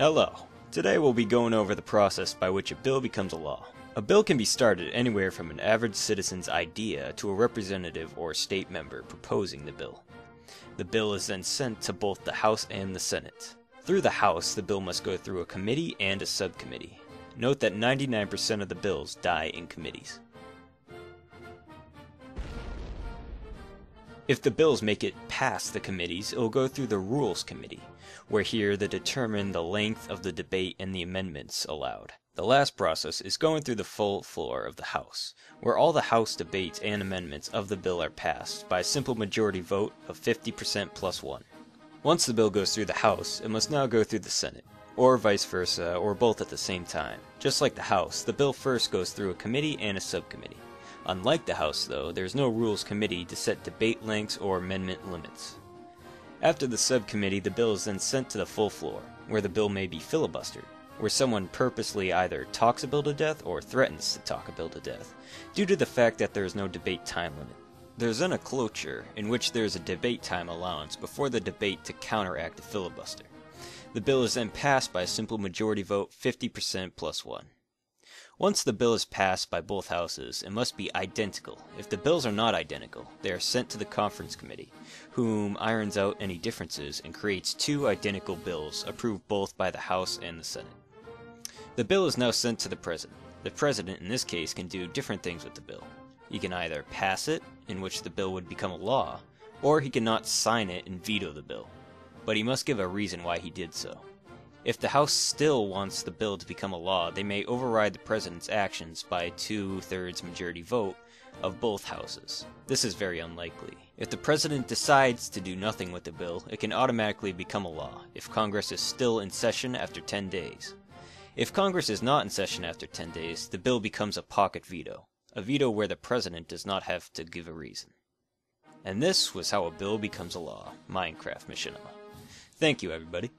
Hello. Today we'll be going over the process by which a bill becomes a law. A bill can be started anywhere from an average citizen's idea to a representative or state member proposing the bill. The bill is then sent to both the House and the Senate. Through the House, the bill must go through a committee and a subcommittee. Note that 99% of the bills die in committees. If the bills make it past the committees, it will go through the Rules Committee, where here they determine the length of the debate and the amendments allowed. The last process is going through the full floor of the House, where all the House debates and amendments of the bill are passed by a simple majority vote of 50% plus one. Once the bill goes through the House, it must now go through the Senate, or vice versa, or both at the same time. Just like the House, the bill first goes through a committee and a subcommittee. Unlike the House, though, there is no Rules Committee to set debate lengths or amendment limits. After the subcommittee, the bill is then sent to the full floor, where the bill may be filibustered, where someone purposely either talks a bill to death or threatens to talk a bill to death, due to the fact that there is no debate time limit. There is then a cloture, in which there is a debate time allowance before the debate to counteract the filibuster. The bill is then passed by a simple majority vote, 50% plus one. Once the bill is passed by both houses, it must be identical. If the bills are not identical, they are sent to the conference committee, whom irons out any differences and creates two identical bills approved both by the House and the Senate. The bill is now sent to the president. The president in this case can do different things with the bill. He can either pass it, in which the bill would become a law, or he cannot sign it and veto the bill. But he must give a reason why he did so. If the House still wants the bill to become a law, they may override the President's actions by a two-thirds majority vote of both Houses. This is very unlikely. If the President decides to do nothing with the bill, it can automatically become a law if Congress is still in session after 10 days. If Congress is not in session after 10 days, the bill becomes a pocket veto, a veto where the President does not have to give a reason. And this was how a bill becomes a law. Minecraft Machinima. Thank you, everybody.